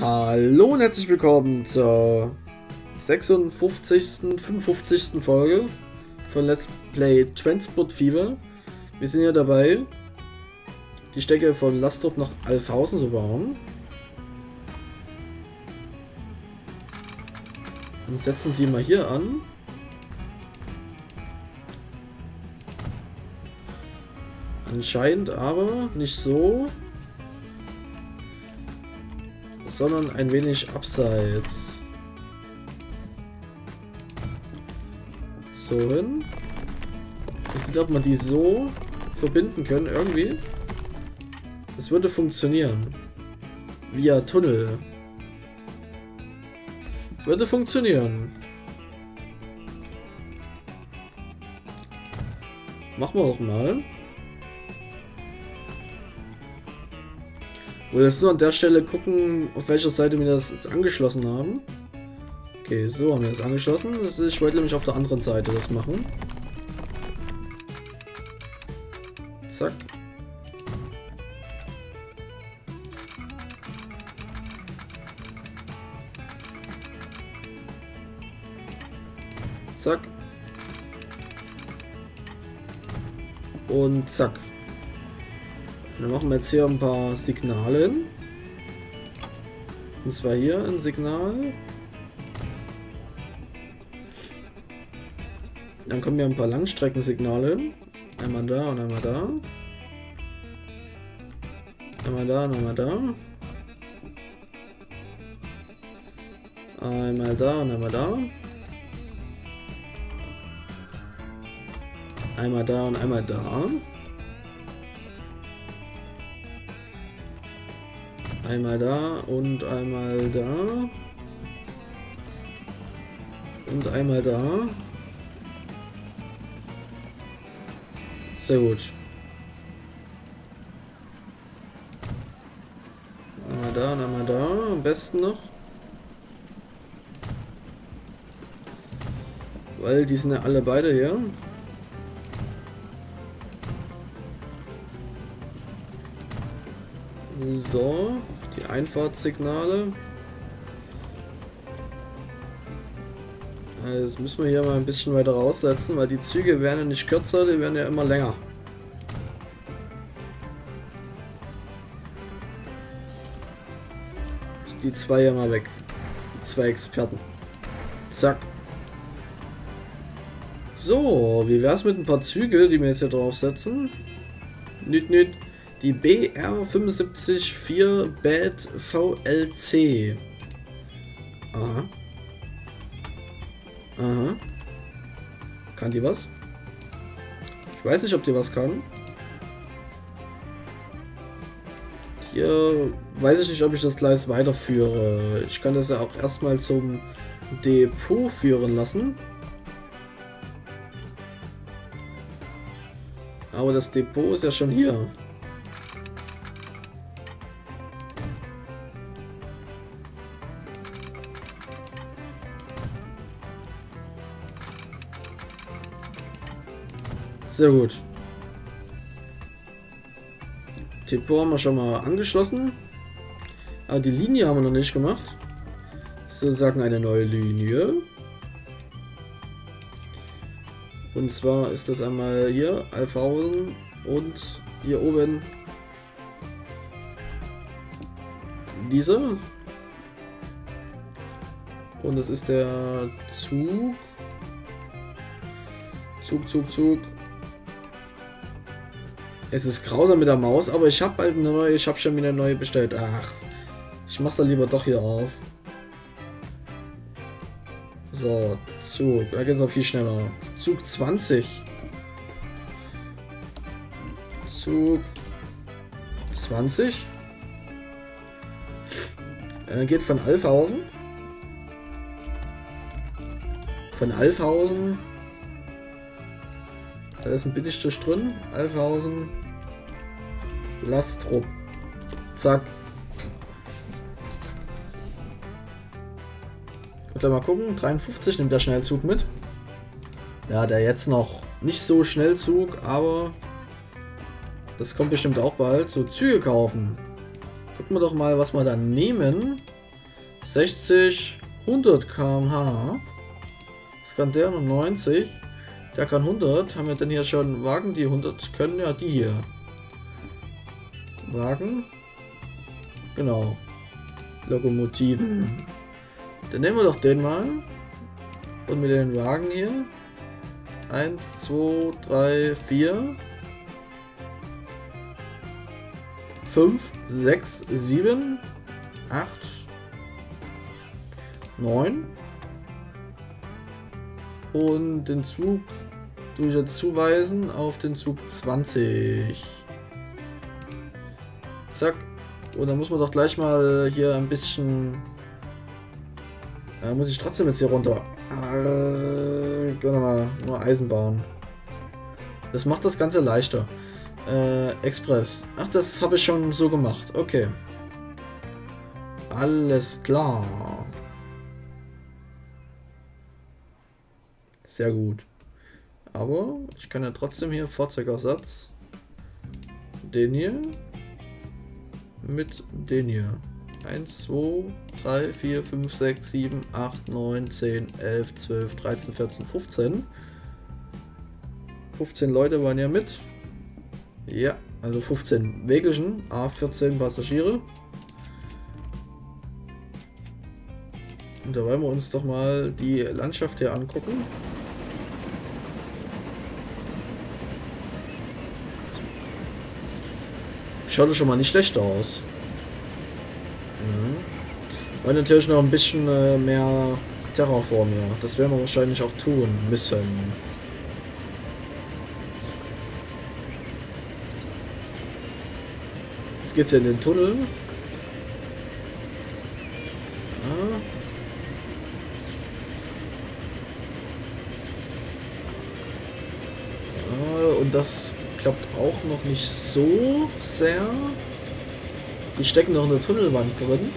Hallo und herzlich willkommen zur 55. Folge von Let's Play Transport Fever. Wir sind ja dabei, die Strecke von Lastrup nach Alfhausen zu bauen. Und setzen die mal hier an. Anscheinend aber nicht so, sondern ein wenig abseits. So hin. Ich sehe, ob man die so verbinden können irgendwie. Das würde funktionieren. Via Tunnel. Würde funktionieren. Machen wir doch mal. Ich will jetzt nur an der Stelle gucken, auf welcher Seite wir das jetzt angeschlossen haben. Okay, so haben wir das angeschlossen. Ich wollte nämlich auf der anderen Seite das machen. Zack. Zack. Und zack. Dann machen wir jetzt hier ein paar Signale hin. Und zwar hier ein Signal. Dann kommen hier ein paar Langstreckensignale hin. Einmal da und einmal da. Einmal da und einmal da. Einmal da und einmal da. Einmal da und einmal da. Einmal da und einmal da. Und einmal da. Sehr gut. Einmal da und einmal da. Am besten noch. Weil die sind ja alle beide hier. So. Die Einfahrtssignale. Also das müssen wir hier mal ein bisschen weiter raussetzen, weil die Züge werden ja nicht kürzer, die werden ja immer länger. Die zwei hier mal weg. Die zwei Experten. Zack. So, wie wär's mit ein paar Züge, die wir jetzt hier draufsetzen? Nüt, nüt. Die BR 75 4 Bad VLC. Aha. Aha. Kann die was? Ich weiß nicht, ob die was kann. Hier weiß ich nicht, ob ich das Gleis weiterführe. Ich kann das ja auch erstmal zum Depot führen lassen. Aber das Depot ist ja schon hier. Sehr gut. Depot haben wir schon mal angeschlossen. Aber die Linie haben wir noch nicht gemacht. Das ist sozusagen eine neue Linie. Und zwar ist das einmal hier, Alfhausen und hier oben diese. Und das ist der Zug. Zug, Zug, Zug. Es ist grausam mit der Maus, aber ich habe halt eine neue, ich habe schon wieder eine neue bestellt. Ach, ich mach's dann lieber doch hier auf. So, Zug, da geht's noch viel schneller. Zug 20. Zug 20. Geht von Alfhausen. Da ist ein Bindestrich drin. Alfhausen. Lastrup. Zack. Und dann mal gucken. 53 nimmt der Schnellzug mit. Ja, der jetzt noch nicht so Schnellzug, aber das kommt bestimmt auch bald. So, Züge kaufen. Gucken wir doch mal, was wir da nehmen. 60, 100 km/h. Was kann der noch? 90. Der kann 100. Haben wir denn hier schon Wagen, die 100 können? Ja, die hier. Wagen. Genau. Lokomotiven. Dann nehmen wir doch den mal. Und mit den Wagen hier. 1, 2, 3, 4. 5, 6, 7, 8, 9. Und den Zug tue ich jetzt zuweisen auf den Zug 20. Zack. Und dann muss man doch gleich mal hier ein bisschen... Da muss ich trotzdem jetzt hier runter. Gehen wir mal nur Eisenbahn. Das macht das Ganze leichter. Express. Ach, das habe ich schon so gemacht. Okay. Alles klar. Sehr gut. Aber ich kann ja trotzdem hier Fahrzeugersatz. Den hier. Mit den hier. 1, 2, 3, 4, 5, 6, 7, 8, 9, 10, 11, 12, 13, 14, 15. 15 Leute waren ja mit. Ja, also 15 Wägelchen, A14 Passagiere. Und da wollen wir uns doch mal die Landschaft hier angucken. Schaut schon mal nicht schlecht aus. Ja. Und natürlich noch ein bisschen mehr Terraform hier. Das werden wir wahrscheinlich auch tun müssen. Jetzt geht's hier in den Tunnel. Ja. Ja, und das klappt auch noch nicht so sehr. Die stecken noch eine Tunnelwand drin.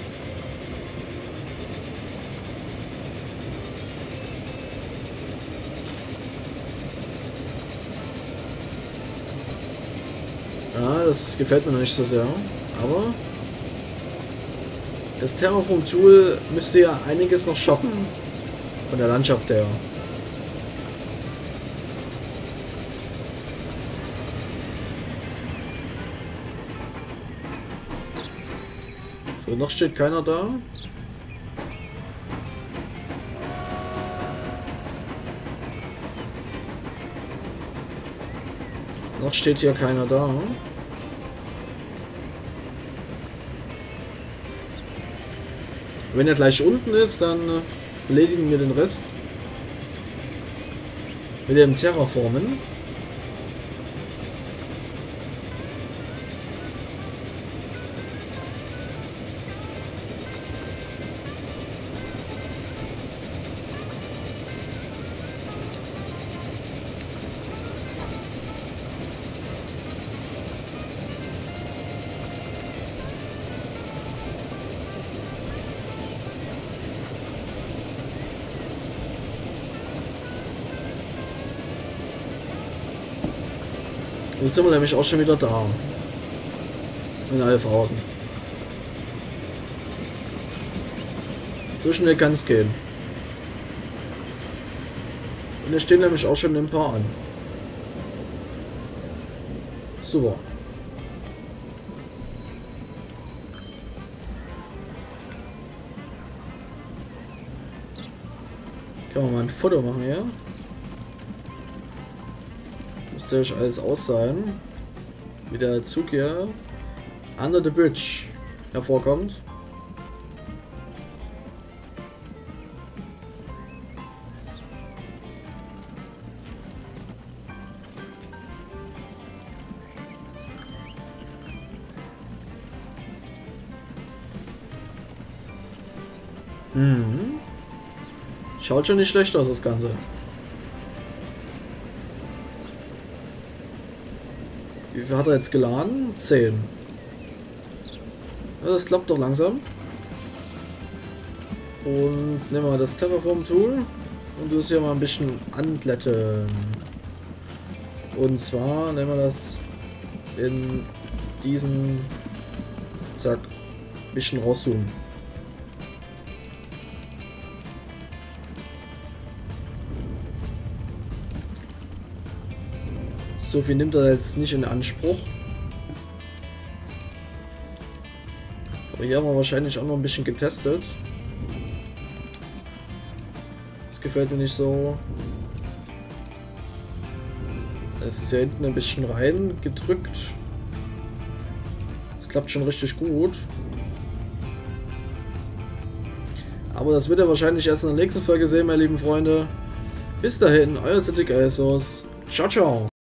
Ja, das gefällt mir noch nicht so sehr. Aber das Terraform-Tool müsste ja einiges noch schaffen. Von der Landschaft her. So, noch steht keiner da. Noch steht hier keiner da. Wenn er gleich unten ist, dann erledigen wir den Rest mit dem Terraformen. Jetzt sind wir nämlich auch schon wieder da. In Alfhausen. So schnell kann es gehen. Und wir stehen nämlich auch schon ein paar an. Super. Können wir mal ein Foto machen hier? Alles aus sein, wie der Zug hier under the bridge hervorkommt. Schaut schon nicht schlecht aus, das Ganze. Wie viel hat er jetzt geladen? 10. Ja, das klappt doch langsam. Und nehmen wir das Terraform-Tool und du es hier mal ein bisschen anglätten. Und zwar nehmen wir das in diesen, zack, bisschen rauszoomen. So viel nimmt er jetzt nicht in Anspruch. Aber hier haben wir wahrscheinlich auch noch ein bisschen getestet. Das gefällt mir nicht so. Es ist hier hinten ein bisschen rein gedrückt. Das klappt schon richtig gut. Aber das wird ihr wahrscheinlich erst in der nächsten Folge sehen, meine lieben Freunde. Bis dahin, euer Setrik Elsius. Ciao, ciao.